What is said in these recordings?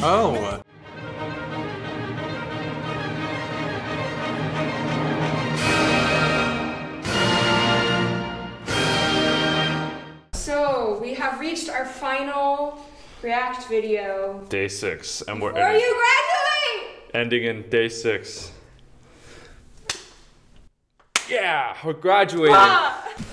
Oh. So we have reached our final react video. Day 6, and we're ending. You graduate? Ending in day 6. Yeah, we're graduating.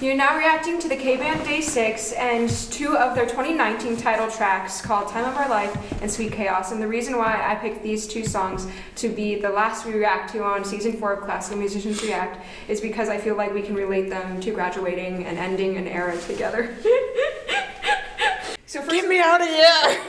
You're now reacting to the K-Band Day 6 and two of their 2019 title tracks called Time of Our Life and Sweet Chaos. And the reason why I picked these two songs to be the last we react to on season 4 of Classical Musicians React is because I feel like we can relate them to graduating and ending an era together. So first, get me out of here!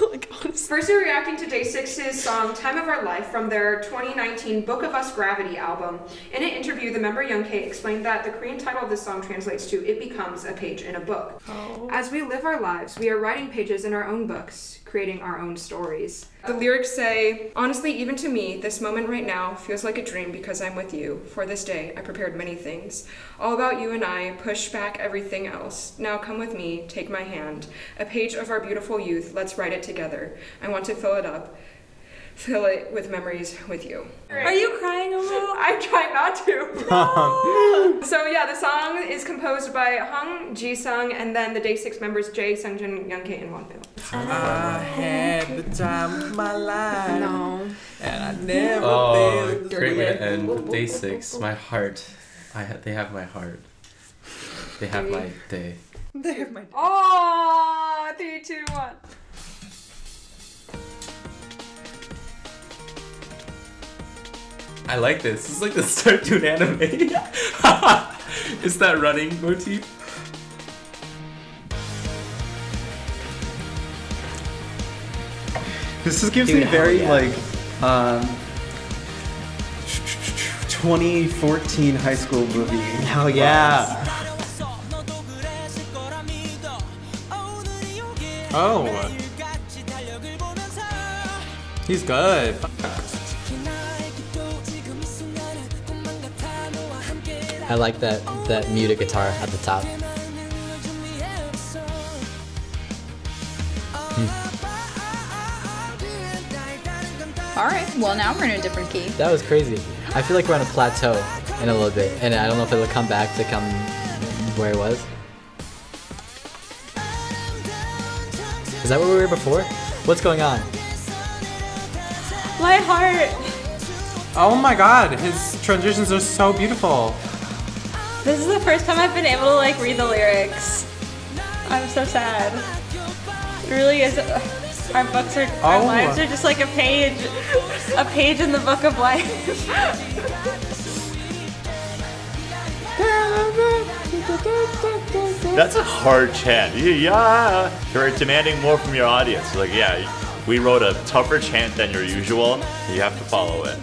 Oh my God. First, we're reacting to Day 6's song Time of Our Life from their 2019 Book of Us Gravity album. In an interview, the member Young K explained that the Korean title of this song translates to It Becomes a Page in a Book. Oh. As we live our lives, we are writing pages in our own books, creating our own stories. The lyrics say, honestly, even to me, this moment right now feels like a dream because I'm with you. For this day, I prepared many things. All about you and I, push back everything else. Now come with me, take my hand. A page of our beautiful youth, let's write it together. I want to fill it up. Fill it with memories with you. Are you crying a little? I try not to. No. So yeah, the song is composed by Hung, Ji Sung, and then the Day 6 members Jay, Sung Jin, Young K, and Wonpil. I had the time of my life. No. And I never failed. Great way to end Day 6. My heart. They have my heart. They have my day. They have my day. Oh, 3, 2, 1. I like this. This is like the start to an anime. It's that running motif. This just gives me very like 2014 high school movie. Hell yeah. Oh. He's good. I like that muted guitar at the top. Hmm. All right, well now we're in a different key. That was crazy. I feel like we're on a plateau in a little bit, and I don't know if it'll come back to come where it was. Is that where we were before? What's going on? My heart. Oh my God, his transitions are so beautiful. This is the first time I've been able to like read the lyrics. I'm so sad. It really is. Our books are, our lives are just like a page in the book of life. That's a hard chant. Yeah, you're demanding more from your audience. Like, yeah, we wrote a tougher chant than your usual. You have to follow it.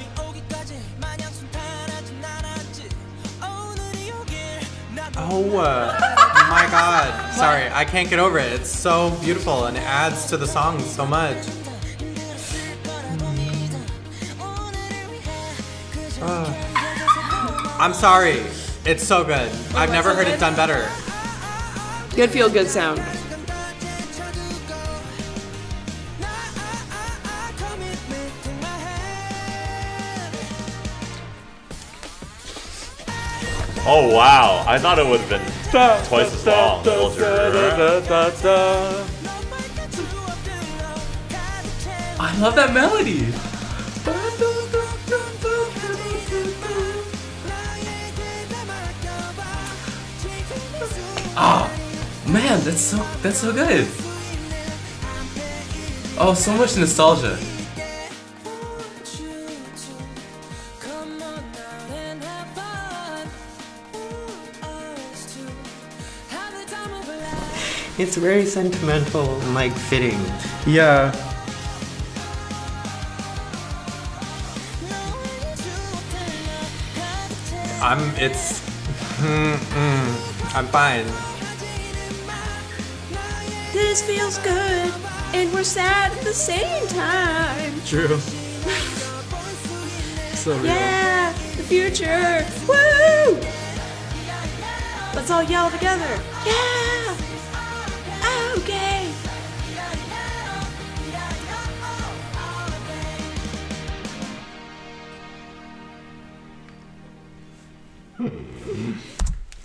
Oh my God, sorry, I can't get over it. It's so beautiful and it adds to the song so much. I'm sorry, it's so good. I've never heard it done better. Good feel, good sound. Oh wow, I thought it would have been twice as long. I love that melody! Oh man, that's so good! Oh, so much nostalgia. It's very sentimental, like fitting. Yeah. I'm fine. This feels good, and we're sad at the same time. True. So real. Yeah, the future. Woo! Let's all yell together. Yeah. Okay.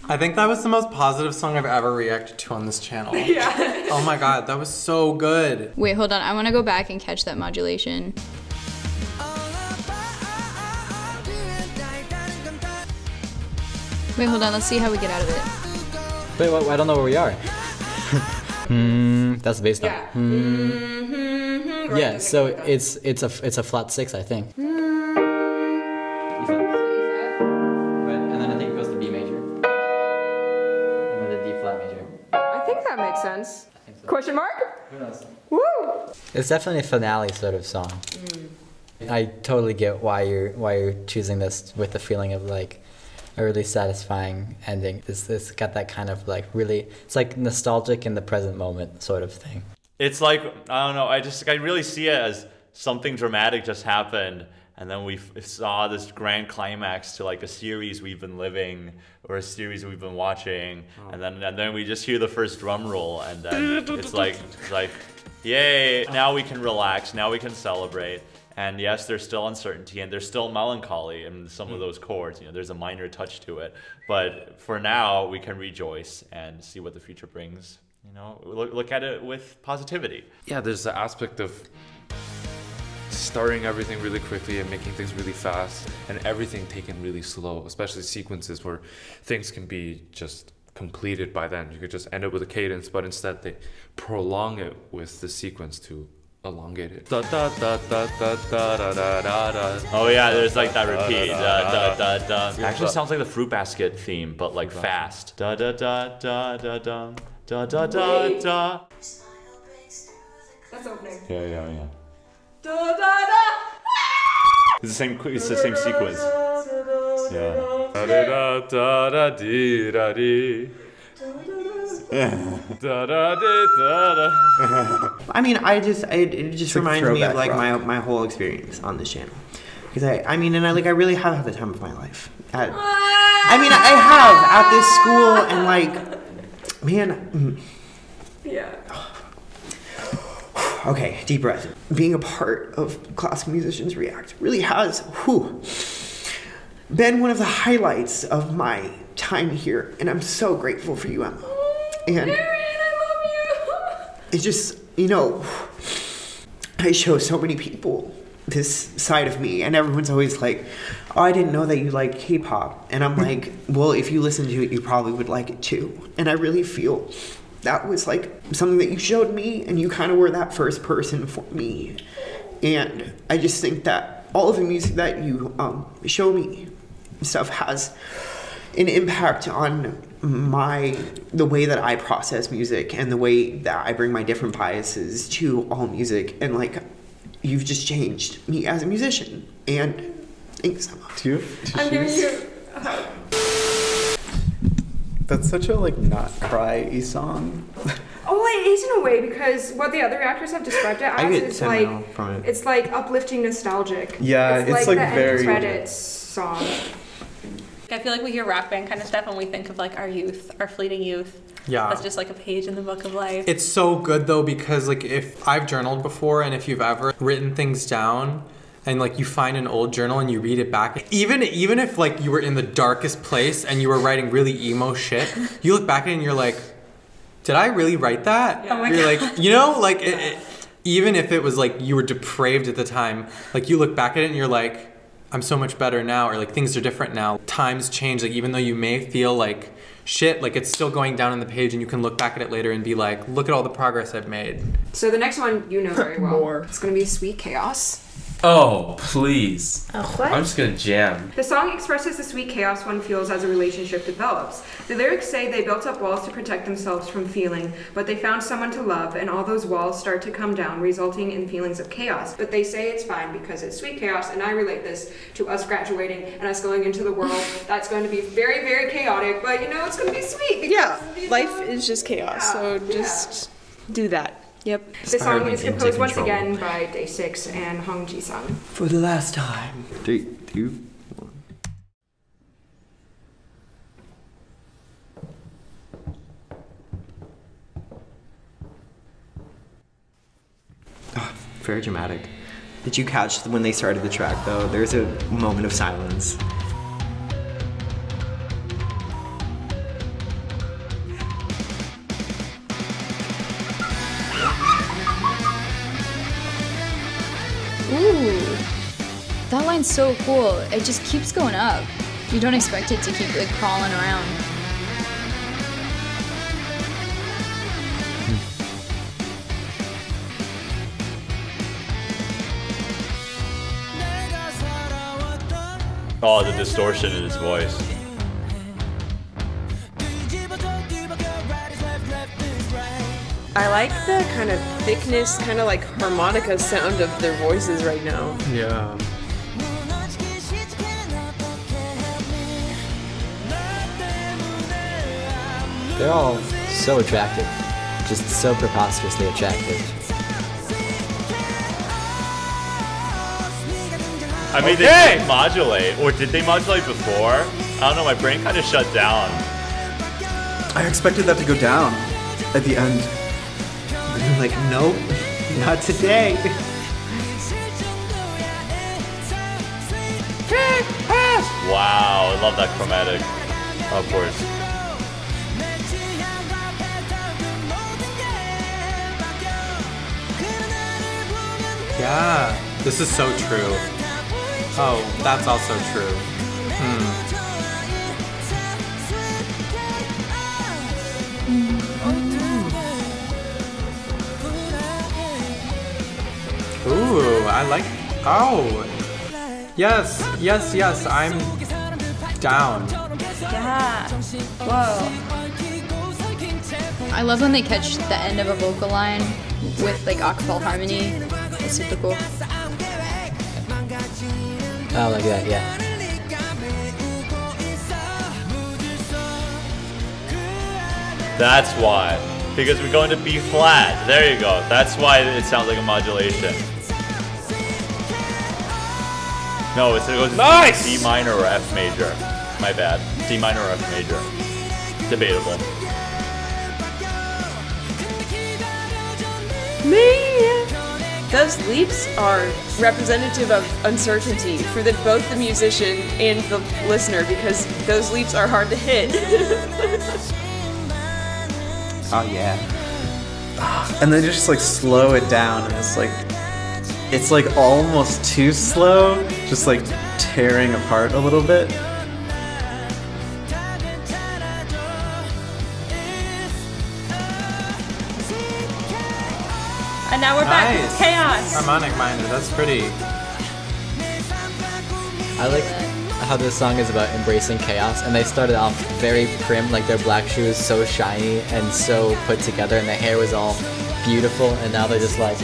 I think that was the most positive song I've ever reacted to on this channel. Yeah. Oh my god, that was so good. Wait, hold on. I want to go back and catch that modulation. Wait, hold on. Let's see how we get out of it. Wait, what? I don't know where we are. That's the bass note. Yeah. Right, yeah, so it's a flat six, I think. Sense. So. Question mark? Who knows? Woo! It's definitely a finale sort of song. Mm. Yeah. I totally get why you're choosing this with the feeling of like a really satisfying ending. It's got that kind of like really, it's like nostalgic in the present moment sort of thing. It's like, I don't know, I really see it as something dramatic just happened and then we saw this grand climax to like a series we've been living or a series we've been watching, oh. and then we just hear the first drum roll, and then it's like, yay! Now we can relax. Now we can celebrate. And yes, there's still uncertainty and there's still melancholy in some of those chords. You know, there's a minor touch to it, but for now we can rejoice and see what the future brings. You know, look at it with positivity. Yeah, there's the aspect of starting everything really quickly and making things really fast and everything taken really slow, especially sequences where things can be just completed by then. You could just end up with a cadence, but instead they prolong it with the sequence to elongate it. Oh yeah, there's like that repeat. It actually sounds like the Fruit Basket theme, but like fast. Da da da da da da da da da. That's opening. Yeah, yeah, yeah. It's the same sequence. Yeah. I mean, it just reminds me of like my whole experience on this channel. Because I really have had the time of my life. I have at this school and like, man. Yeah. Okay, deep breath. Being a part of Classical Musicians React really has been one of the highlights of my time here, and I'm so grateful for you, Emma. And Marian, I love you. It's just, you know, I show so many people this side of me, and everyone's always like, "Oh, I didn't know that you liked K-pop," and I'm like, "Well, if you listen to it, you probably would like it too." And I really feel that was like something that you showed me, and you kind of were that first person for me. And I just think that all of the music that you show me stuff has an impact on the way that I process music and the way that I bring my different biases to all music. And like, you've just changed me as a musician. And thanks so much. I'm giving you a hug. That's such a like not cry-y song. Oh, it is in a way, because what the other actors have described it as is like from it. It's like uplifting, nostalgic. Yeah, it's like the very end credits song. I feel like we hear rock band kind of stuff and we think of like our youth, our fleeting youth. Yeah. That's just like a page in the book of life. It's so good though, because like if I've journaled before, and if you've ever written things down, and like you find an old journal and you read it back, even if like you were in the darkest place and you were writing really emo shit, you look back at it and you're like, did I really write that? Yeah. Oh my God. Like, you know, like even if it was like you were depraved at the time, like you look back at it and you're like, I'm so much better now, or like things are different now. Times change, like even though you may feel like shit, like it's still going down on the page, and you can look back at it later and be like, look at all the progress I've made. So the next one you know very well. More. It's gonna be Sweet Chaos. Oh, please. Oh, what? I'm just gonna jam. The song expresses the sweet chaos one feels as a relationship develops. The lyrics say they built up walls to protect themselves from feeling, but they found someone to love, and all those walls start to come down, resulting in feelings of chaos. But they say it's fine because it's sweet chaos, and I relate this to us graduating and us going into the world. That's going to be very, very chaotic, but you know, it's gonna be sweet. Because, yeah, you know, life is just chaos, yeah, so just do that. Yep. The song is composed once again by Day6 and Hung, Ji Sung. For the last time. 3, 2, 1. Oh, very dramatic. Did you catch when they started the track though? There's a moment of silence. Ooh, that line's so cool. It just keeps going up. You don't expect it to keep like crawling around. Oh, the distortion in his voice. I like the kind of thickness, kind of like harmonica sound of their voices right now. Yeah. They're all so attractive. Just so preposterously attractive. I mean, okay. They did modulate, or did they modulate before? I don't know, my brain kind of shut down. I expected that to go down at the end. And I'm like, nope, not today. Wow, I love that chromatic upwards. Yeah, this is so true. Oh, that's also true. Hmm. Ooh, I like. Oh, yes, yes, yes. I'm down. Yeah. Whoa. I love when they catch the end of a vocal line with like a cappella harmony. It's super cool. Oh, like that, yeah. That's why. Because we're going to B flat. There you go. That's why it sounds like a modulation. No, it goes nice! C minor or F major. My bad. C minor or F major. Debatable. Me. Those leaps are representative of uncertainty for both the musician and the listener, because those leaps are hard to hit. Oh yeah. And they just like slow it down, and it's like almost too slow, just like tearing apart a little bit. And now we're back with Chaos. Harmonic minor, that's pretty. I like how this song is about embracing chaos, and they started off very prim, like their black shoes so shiny and so put together, and their hair was all beautiful, and now they're just like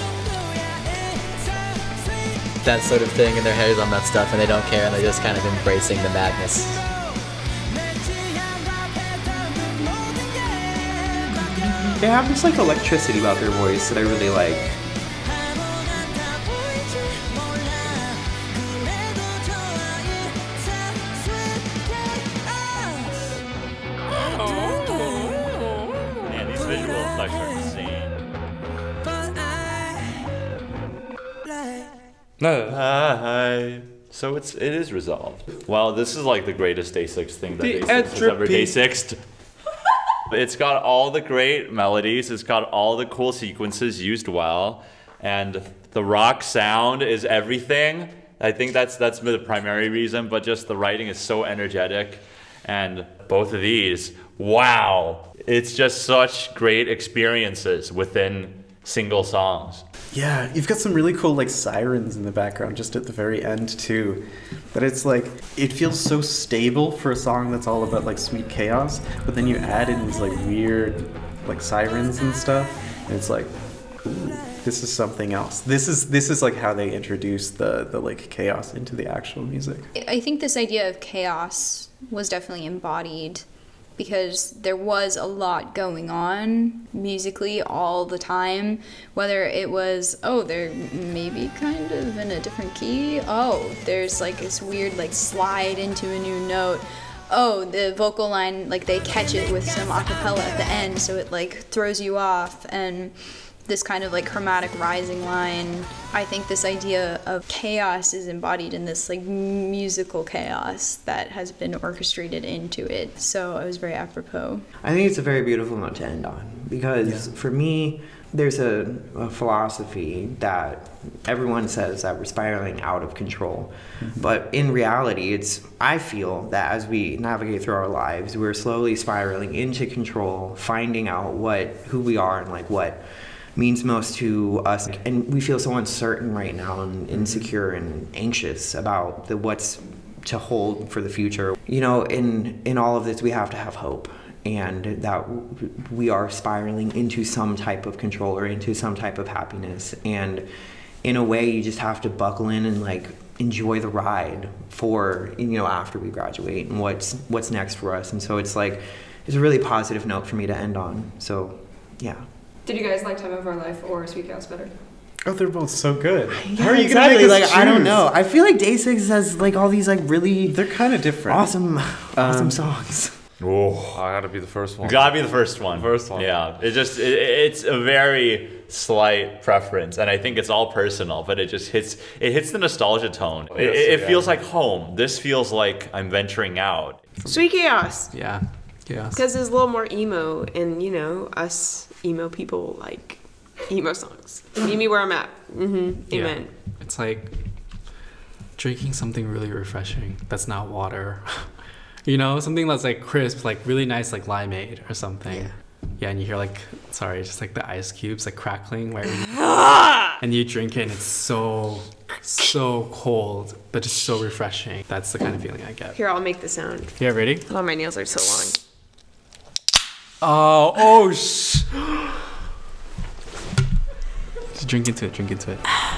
that sort of thing, and their hair's on that stuff, and they don't care, and they're just kind of embracing the madness. They have this like electricity about their voice that I really like. Oh. Man, these visual effects are insane. No. So it is resolved. Wow, this is like the greatest Day6 thing that Day6 has ever Day6'd. It's got all the great melodies, it's got all the cool sequences used well, and the rock sound is everything. I think that's the primary reason, but just the writing is so energetic, and both of these, wow. It's just such great experiences within single songs. Yeah, you've got some really cool like sirens in the background just at the very end too. But it's like, it feels so stable for a song that's all about like sweet chaos, but then you add in these like weird like sirens and stuff, and it's like, ooh, this is something else. This is like how they introduce the like chaos into the actual music. I think this idea of chaos was definitely embodied, because there was a lot going on musically all the time, whether it was, oh, they're maybe kind of in a different key, oh, there's like this weird like slide into a new note, oh, the vocal line, like they catch it with some a cappella at the end, so it like throws you off, and this kind of like chromatic rising line. I think this idea of chaos is embodied in this like musical chaos that has been orchestrated into it. So it was very apropos. I think it's a very beautiful note to end on, because for me, there's a philosophy that everyone says that we're spiraling out of control. But in reality, I feel that as we navigate through our lives, we're slowly spiraling into control, finding out who we are and like what means most to us. And we feel so uncertain right now and insecure and anxious about what's to hold for the future. You know, in all of this, we have to have hope. And that we are spiraling into some type of control or into some type of happiness. And in a way, you just have to buckle in and like enjoy the ride for, you know, after we graduate and what's next for us. And so it's like, it's a really positive note for me to end on. So, yeah. Did you guys like Time of Our Life or Sweet Chaos better? Oh, they're both so good. Yeah, how are you exactly gonna make us choose? I don't know. I feel like Day6 has like all these like really they're kind of different, awesome songs. Oh, I gotta be the first one. Gotta be the first one. First one. Yeah, it's a very slight preference, and I think it's all personal. But it just hits the nostalgia tone. Oh, yes, it feels like home. This feels like I'm venturing out. Sweet Chaos. Yeah, chaos. Because it's a little more emo, and you know, us emo people like emo songs. Meet me where I'm at. Mm-hmm. Amen. Yeah. It's like drinking something really refreshing. That's not water. You know, something that's like crisp, like really nice, like limeade or something. Yeah, and you hear like, sorry, just like the ice cubes like crackling, right? And you drink it and it's so cold, but just so refreshing. That's the kind of feeling I get. Here, I'll make the sound. Yeah, ready? Oh, my nails are so long. Oh, shh. Just drink into it, drink into it.